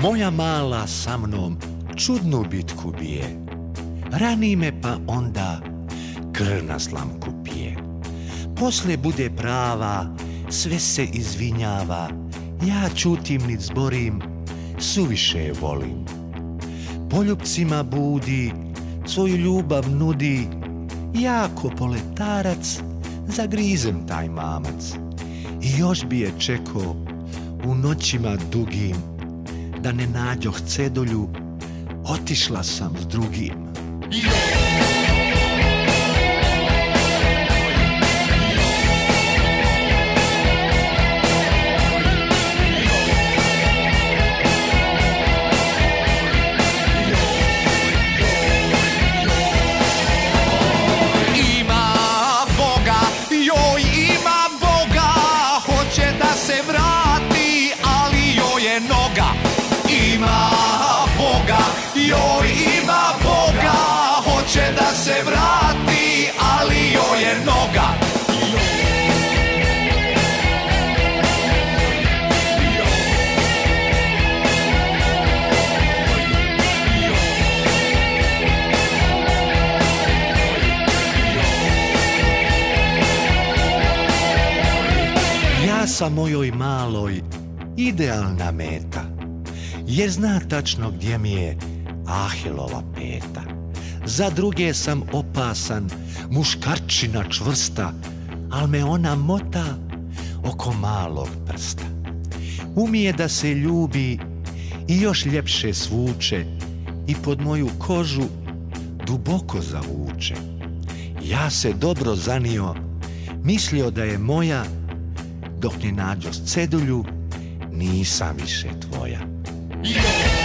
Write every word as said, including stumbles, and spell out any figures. Moja mala sa mnom čudnu bitku bije, rani me pa onda krv na slamku pije. Posle bude prava, sve se izvinjava, ja čutim nit zborim, suviše je volim. Poljupcima budi, svoju ljubav nudi, ja ko poletarac zagrizem taj mamac. I još bi je čekao u noćima dugim, da ne nađoh cedulju, otišla sam s drugim. Ima Boga, joj ima Boga, hoće da se vrati, ali joj je noga. Ima Boga, joj ima Boga, hoće da se vrati, ali joj je noga. Ja sam mojoj maloj idealna meta, jer zna tačno gdje mi je Ahilova peta. Za druge sam opasan, muškarčina čvrsta, al me ona mota oko malog prsta. Umije da se ljubi i još ljepše svuče, i pod moju kožu duboko zavuče. Ja se dobro zanio, mislio da je moja, dok ne nađoh cedulju, nisam više tvoja. Yeah!